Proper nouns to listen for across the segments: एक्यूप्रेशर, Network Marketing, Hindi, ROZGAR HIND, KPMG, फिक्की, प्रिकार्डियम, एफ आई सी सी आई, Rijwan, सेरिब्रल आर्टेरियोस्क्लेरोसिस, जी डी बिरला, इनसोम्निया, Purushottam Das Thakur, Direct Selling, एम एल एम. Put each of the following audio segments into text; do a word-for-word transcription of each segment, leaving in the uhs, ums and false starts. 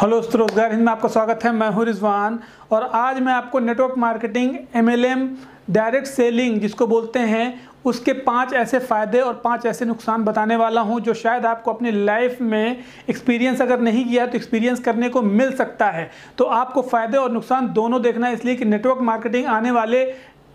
Hello दोस्तों, रोजगार हिंद में आपका स्वागत है। मैं हूं रिजवान और आज मैं आपको network marketing एम एल एम direct selling जिसको बोलते हैं उसके पांच ऐसे फ़ायदे और पांच ऐसे नुकसान बताने वाला हूं जो शायद आपको अपनी लाइफ में एक्सपीरियंस अगर नहीं किया तो एक्सपीरियंस करने को मिल सकता है। तो आपको फ़ायदे और नुकसान दोनों देखना है, इसलिए कि नेटवर्क मार्केटिंग आने वाले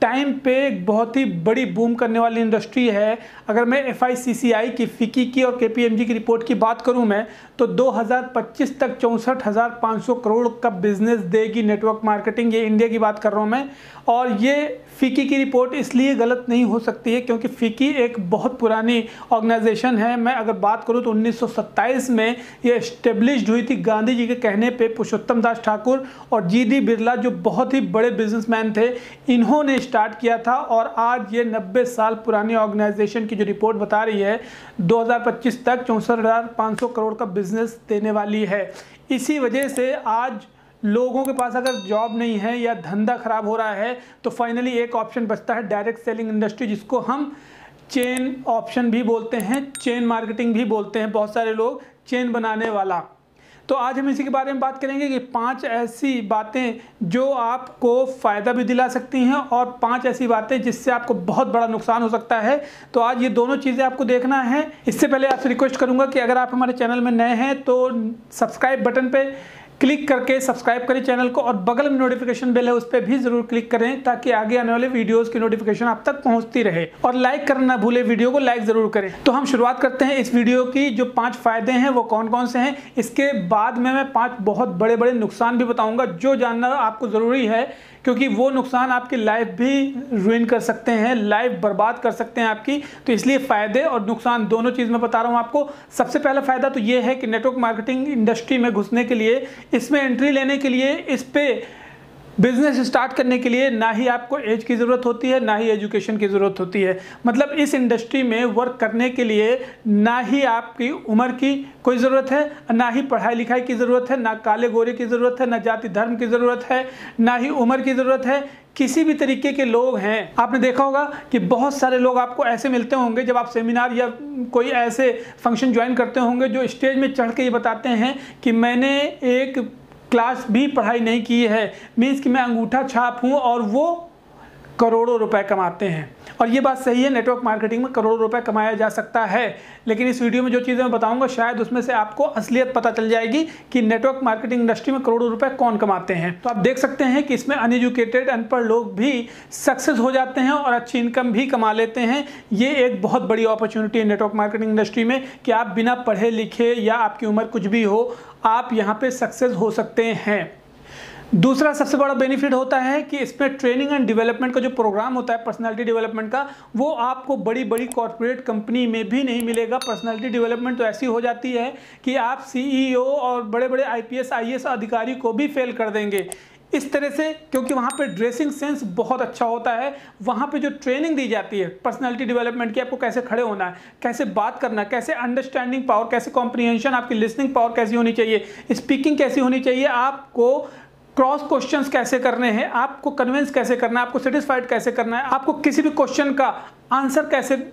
टाइम पे एक बहुत ही बड़ी बूम करने वाली इंडस्ट्री है। अगर मैं एफ आई सी सी आई की, फिक्की की और के पी एम जी की रिपोर्ट की बात करूं मैं तो दो हज़ार पच्चीस तक चौंसठ हज़ार पाँच सौ करोड़ का बिजनेस देगी नेटवर्क मार्केटिंग। ये इंडिया की बात कर रहा हूं मैं। और ये फिक्की की रिपोर्ट इसलिए गलत नहीं हो सकती है क्योंकि फिक्की एक बहुत पुरानी ऑर्गेनाइजेशन है। मैं अगर बात करूँ तो उन्नीस सौ सत्ताईस में ये इस्टेब्लिश्ड हुई थी गांधी जी के कहने पर। पुरुषोत्तम दास ठाकुर और जी डी बिरला जो बहुत ही बड़े बिजनेसमैन थे, इन्होंने स्टार्ट किया था और आज ये नब्बे साल पुरानी ऑर्गेनाइजेशन की जो रिपोर्ट बता रही है दो हज़ार पच्चीस तक चौंसठ हज़ार पाँच सौ करोड़ का बिजनेस देने वाली है। इसी वजह से आज लोगों के पास अगर जॉब नहीं है या धंधा खराब हो रहा है तो फाइनली एक ऑप्शन बचता है, डायरेक्ट सेलिंग इंडस्ट्री, जिसको हम चेन ऑप्शन भी बोलते हैं, चेन मार्केटिंग भी बोलते हैं, बहुत सारे लोग चेन बनाने वाला। तो आज हम इसी के बारे में बात करेंगे कि पांच ऐसी बातें जो आपको फ़ायदा भी दिला सकती हैं और पांच ऐसी बातें जिससे आपको बहुत बड़ा नुकसान हो सकता है। तो आज ये दोनों चीज़ें आपको देखना है। इससे पहले आपसे रिक्वेस्ट करूंगा कि अगर आप हमारे चैनल में नए हैं तो सब्सक्राइब बटन पे क्लिक करके सब्सक्राइब करें चैनल को, और बगल में नोटिफिकेशन बेल है उस पर भी ज़रूर क्लिक करें ताकि आगे आने वाले वीडियोस की नोटिफिकेशन आप तक पहुंचती रहे। और लाइक करना ना भूलें, वीडियो को लाइक ज़रूर करें। तो हम शुरुआत करते हैं इस वीडियो की। जो पांच फ़ायदे हैं वो कौन कौन से हैं, इसके बाद में मैं पाँच बहुत बड़े बड़े नुकसान भी बताऊँगा जो जानना आपको ज़रूरी है, क्योंकि वो नुकसान आपकी लाइफ भी रुइन कर सकते हैं, लाइफ बर्बाद कर सकते हैं आपकी। तो इसलिए फ़ायदे और नुकसान दोनों चीज़ मैं बता रहा हूँ आपको। सबसे पहला फ़ायदा तो ये है कि नेटवर्क मार्केटिंग इंडस्ट्री में घुसने के लिए, इसमें एंट्री लेने के लिए, इस पर बिजनेस स्टार्ट करने के लिए ना ही आपको एज की ज़रूरत होती है ना ही एजुकेशन की ज़रूरत होती है। मतलब इस इंडस्ट्री में वर्क करने के लिए ना ही आपकी उम्र की कोई ज़रूरत है, ना ही पढ़ाई लिखाई की ज़रूरत है, ना काले गोरे की ज़रूरत है, ना जाति धर्म की ज़रूरत है, ना ही उम्र की ज़रूरत है। किसी भी तरीके के लोग हैं। आपने देखा होगा कि बहुत सारे लोग आपको ऐसे मिलते होंगे जब आप सेमिनार या कोई ऐसे फंक्शन ज्वाइन करते होंगे जो स्टेज में चढ़ के ये बताते हैं कि मैंने एक क्लास भी पढ़ाई नहीं की है, मीन्स कि मैं अंगूठा छाप हूँ, और वो करोड़ों रुपए कमाते हैं। और ये बात सही है, नेटवर्क मार्केटिंग में करोड़ों रुपए कमाया जा सकता है, लेकिन इस वीडियो में जो चीज़ें मैं बताऊंगा शायद उसमें से आपको असलियत पता चल जाएगी कि नेटवर्क मार्केटिंग इंडस्ट्री में करोड़ों रुपए कौन कमाते हैं। तो आप देख सकते हैं कि इसमें अनएजुकेटेड अनपढ़ लोग भी सक्सेस हो जाते हैं और अच्छी इनकम भी कमा लेते हैं। ये एक बहुत बड़ी अपॉर्चुनिटी है नेटवर्क मार्केटिंग इंडस्ट्री में कि आप बिना पढ़े लिखे या आपकी उम्र कुछ भी हो, आप यहाँ पर सक्सेस हो सकते हैं। दूसरा सबसे बड़ा बेनिफिट होता है कि इसमें ट्रेनिंग एंड डेवलपमेंट का जो प्रोग्राम होता है पर्सनालिटी डेवलपमेंट का, वो आपको बड़ी बड़ी कॉर्पोरेट कंपनी में भी नहीं मिलेगा। पर्सनालिटी डेवलपमेंट तो ऐसी हो जाती है कि आप सी ई ओ और बड़े बड़े I P S I A S अधिकारी को भी फेल कर देंगे इस तरह से, क्योंकि वहाँ पे ड्रेसिंग सेंस बहुत अच्छा होता है। वहाँ पे जो ट्रेनिंग दी जाती है पर्सनालिटी डेवलपमेंट की, आपको कैसे खड़े होना है, कैसे बात करना है, कैसे अंडरस्टैंडिंग पावर, कैसे कॉम्प्रीहेंशन, आपकी लिसनिंग पावर कैसी होनी चाहिए, स्पीकिंग कैसी होनी चाहिए, आपको क्रॉस क्वेश्चंस कैसे करने हैं, आपको कन्विंस कैसे करना है, आपको सेटिस्फाइड कैसे करना है, आपको किसी भी क्वेश्चन का आंसर कैसे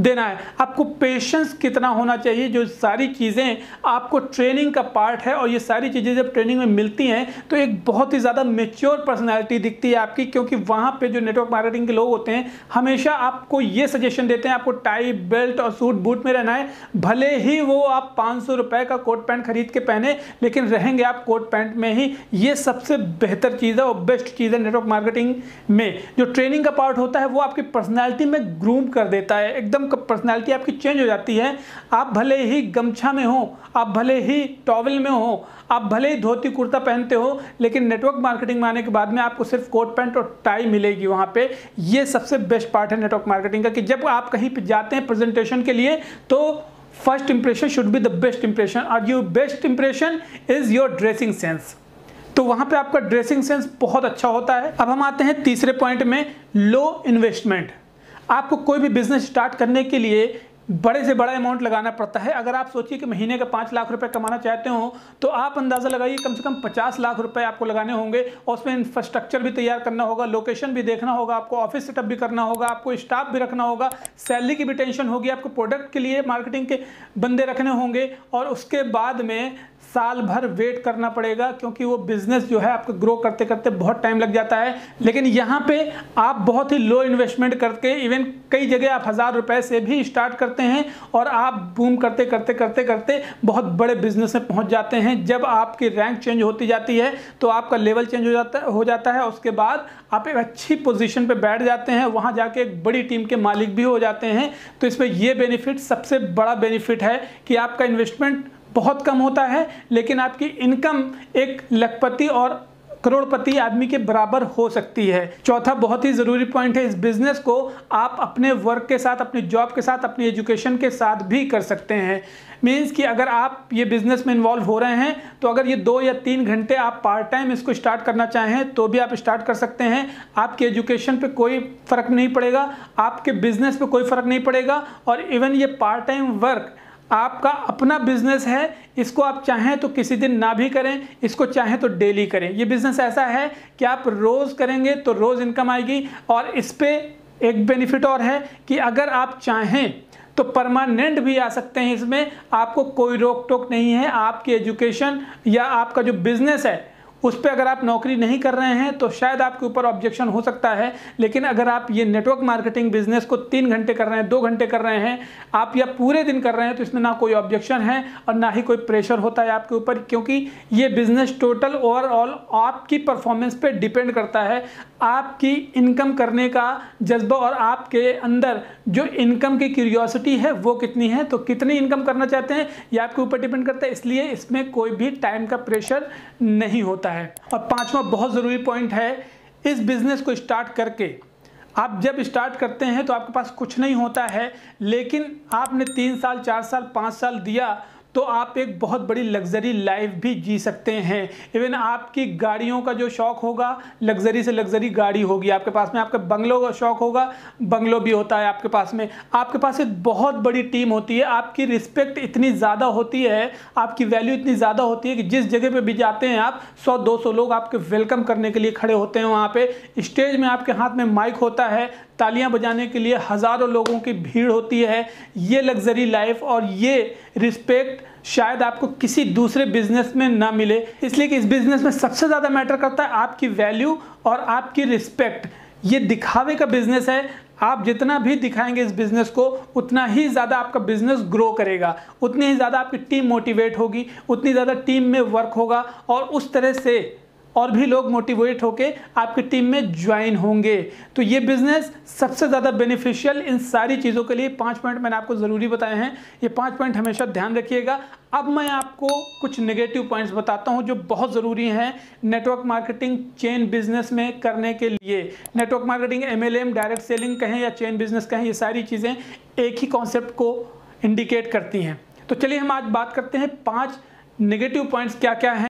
देना है, आपको पेशेंस कितना होना चाहिए, जो सारी चीज़ें आपको ट्रेनिंग का पार्ट है। और ये सारी चीज़ें जब ट्रेनिंग में मिलती हैं तो एक बहुत ही ज़्यादा मेच्योर पर्सनालिटी दिखती है आपकी, क्योंकि वहाँ पे जो नेटवर्क मार्केटिंग के लोग होते हैं हमेशा आपको ये सजेशन देते हैं आपको टाई बेल्ट और सूट बूट में रहना है। भले ही वो आप पाँच सौ रुपये का कोट पैंट खरीद के पहने, लेकिन रहेंगे आप कोट पैंट में ही। ये सबसे बेहतर चीज़ है और बेस्ट चीज़ है नेटवर्क मार्केटिंग में। जो ट्रेनिंग का पार्ट होता है वो आपकी पर्सनैलिटी में ग्रूम कर देता है, एकदम पर्सनालिटी आपकी चेंज हो जाती है। आप भले ही गमछा में हो, आप भले ही टॉवल में हो, आप भले ही धोती कुर्ता पहनते हो, लेकिन नेटवर्क मार्केटिंग में आने के बाद में आपको सिर्फ कोट पैंट और टाई मिलेगी वहां पे। ये सबसे बेस्ट पार्ट है नेटवर्क मार्केटिंग का कि जब आप कहीं पे जाते हैं प्रेजेंटेशन के लिए तो first impression should be the best impression, और your best impression is your dressing sense. तो वहां पे आपका ड्रेसिंग सेंस बहुत अच्छा होता है। अब हम आते हैं तीसरे पॉइंट में, लो इन्वेस्टमेंट। आपको कोई भी बिजनेस स्टार्ट करने के लिए बड़े से बड़ा अमाउंट लगाना पड़ता है। अगर आप सोचिए कि महीने का पाँच लाख रुपए कमाना चाहते हो तो आप अंदाज़ा लगाइए कम से कम पचास लाख रुपए आपको लगाने होंगे, और उसमें इंफ्रास्ट्रक्चर भी तैयार करना होगा, लोकेशन भी देखना होगा, आपको ऑफिस सेटअप भी करना होगा, आपको स्टाफ भी रखना होगा, सैलरी की भी टेंशन होगी, आपको प्रोडक्ट के लिए मार्केटिंग के बंदे रखने होंगे, और उसके बाद में साल भर वेट करना पड़ेगा, क्योंकि वो बिजनेस जो है आपको ग्रो करते करते बहुत टाइम लग जाता है। लेकिन यहाँ पे आप बहुत ही लो इन्वेस्टमेंट करके, इवन कई जगह आप हज़ार रुपए से भी स्टार्ट करते हैं और आप बूम करते करते करते करते बहुत बड़े बिजनेस में पहुँच जाते हैं। जब आपकी रैंक चेंज होती जाती है तो आपका लेवल चेंज हो जाता हो जाता है, उसके बाद आप एक अच्छी पोजिशन पर बैठ जाते हैं, वहाँ जाके एक बड़ी टीम के मालिक भी हो जाते हैं। तो इसमें यह बेनिफिट, सबसे बड़ा बेनिफिट है कि आपका इन्वेस्टमेंट बहुत कम होता है, लेकिन आपकी इनकम एक लखपति और करोड़पति आदमी के बराबर हो सकती है। चौथा बहुत ही ज़रूरी पॉइंट है, इस बिज़नेस को आप अपने वर्क के साथ, अपने जॉब के साथ, अपनी एजुकेशन के साथ भी कर सकते हैं। मीन्स कि अगर आप ये बिज़नेस में इन्वॉल्व हो रहे हैं तो अगर ये दो या तीन घंटे आप पार्ट टाइम इसको स्टार्ट करना चाहें तो भी आप स्टार्ट कर सकते हैं। आपके एजुकेशन पे कोई फ़र्क नहीं पड़ेगा, आपके बिज़नेस पे कोई फ़र्क नहीं पड़ेगा, और इवन ये पार्ट टाइम वर्क आपका अपना बिजनेस है, इसको आप चाहें तो किसी दिन ना भी करें, इसको चाहें तो डेली करें। ये बिज़नेस ऐसा है कि आप रोज़ करेंगे तो रोज़ इनकम आएगी। और इस पर एक बेनिफिट और है कि अगर आप चाहें तो परमानेंट भी आ सकते हैं, इसमें आपको कोई रोक टोक नहीं है। आपकी एजुकेशन या आपका जो बिज़नेस है उस पर अगर आप नौकरी नहीं कर रहे हैं तो शायद आपके ऊपर ऑब्जेक्शन हो सकता है, लेकिन अगर आप ये नेटवर्क मार्केटिंग बिजनेस को तीन घंटे कर रहे हैं, दो घंटे कर रहे हैं, आप या पूरे दिन कर रहे हैं, तो इसमें ना कोई ऑब्जेक्शन है और ना ही कोई प्रेशर होता है आपके ऊपर, क्योंकि ये बिज़नेस टोटल ओवरऑल आपकी परफॉर्मेंस पर डिपेंड करता है। आपकी इनकम करने का जज्बा और आपके अंदर जो इनकम की क्यूरियोसिटी है वो कितनी है, तो कितनी इनकम करना चाहते हैं ये आपके ऊपर डिपेंड करता है, इसलिए इसमें कोई भी टाइम का प्रेशर नहीं होता है। और पांचवा बहुत जरूरी पॉइंट है, इस बिजनेस को स्टार्ट करके आप जब स्टार्ट करते हैं तो आपके पास कुछ नहीं होता है, लेकिन आपने तीन साल चार साल पाँच साल दिया तो आप एक बहुत बड़ी लग्जरी लाइफ भी जी सकते हैं। इवन आपकी गाड़ियों का जो शौक़ होगा, लग्जरी से लग्जरी गाड़ी होगी आपके पास में, आपके बंगलों का शौक़ होगा, बंगलों भी होता है आपके पास में, आपके पास एक बहुत बड़ी टीम होती है, आपकी रिस्पेक्ट इतनी ज़्यादा होती है, आपकी वैल्यू इतनी ज़्यादा होती है कि जिस जगह पे भी जाते हैं आप सौ दो सौ लोग आपके वेलकम करने के लिए खड़े होते हैं। वहाँ पर स्टेज में आपके हाथ में माइक होता है, तालियां बजाने के लिए हज़ारों लोगों की भीड़ होती है। ये लग्जरी लाइफ और ये रिस्पेक्ट शायद आपको किसी दूसरे बिजनेस में ना मिले, इसलिए कि इस बिज़नेस में सबसे ज़्यादा मैटर करता है आपकी वैल्यू और आपकी रिस्पेक्ट। ये दिखावे का बिज़नेस है, आप जितना भी दिखाएंगे इस बिज़नेस को उतना ही ज़्यादा आपका बिज़नेस ग्रो करेगा, उतनी ही ज़्यादा आपकी टीम मोटिवेट होगी, उतनी ज़्यादा टीम में वर्क होगा और उस तरह से और भी लोग मोटिवेट होके आपकी टीम में ज्वाइन होंगे। तो ये बिज़नेस सबसे ज़्यादा बेनिफिशियल इन सारी चीज़ों के लिए पांच पॉइंट मैंने आपको ज़रूरी बताए हैं, ये पांच पॉइंट हमेशा ध्यान रखिएगा। अब मैं आपको कुछ नेगेटिव पॉइंट्स बताता हूँ जो बहुत ज़रूरी हैं नेटवर्क मार्केटिंग चेन बिज़नेस में करने के लिए। Network marketing, एम एल एम, direct selling कहें या चेन बिज़नेस कहें, ये सारी चीज़ें एक ही कॉन्सेप्ट को इंडिकेट करती हैं। तो चलिए हम आज बात करते हैं पाँच नेगेटिव पॉइंट्स क्या क्या हैं।